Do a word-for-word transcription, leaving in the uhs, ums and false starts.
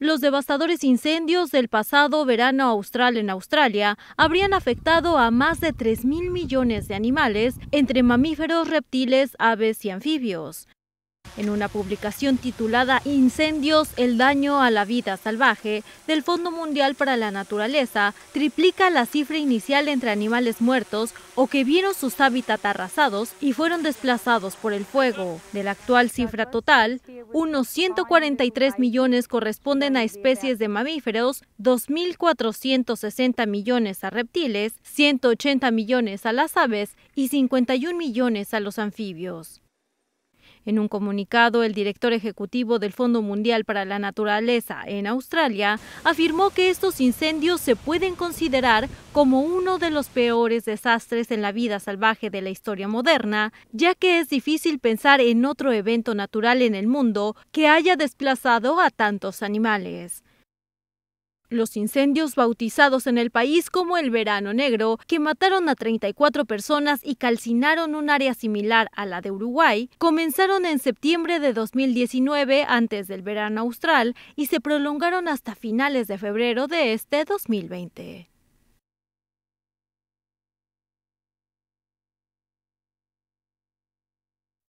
Los devastadores incendios del pasado verano austral en Australia habrían afectado a más de tres mil millones de animales, entre mamíferos, reptiles, aves y anfibios. En una publicación titulada Incendios, el daño a la vida salvaje, del Fondo Mundial para la Naturaleza, triplica la cifra inicial entre animales muertos o que vieron sus hábitats arrasados y fueron desplazados por el fuego. De la actual cifra total, unos ciento cuarenta y tres millones corresponden a especies de mamíferos, dos mil cuatrocientos sesenta millones a reptiles, ciento ochenta millones a las aves y cincuenta y un millones a los anfibios. En un comunicado, el director ejecutivo del Fondo Mundial para la Naturaleza en Australia afirmó que estos incendios se pueden considerar como uno de los peores desastres en la vida salvaje de la historia moderna, ya que es difícil pensar en otro evento natural en el mundo que haya desplazado a tantos animales. Los incendios bautizados en el país como el Verano Negro, que mataron a treinta y cuatro personas y calcinaron un área similar a la de Uruguay, comenzaron en septiembre de dos mil diecinueve, antes del verano austral, y se prolongaron hasta finales de febrero de este dos mil veinte.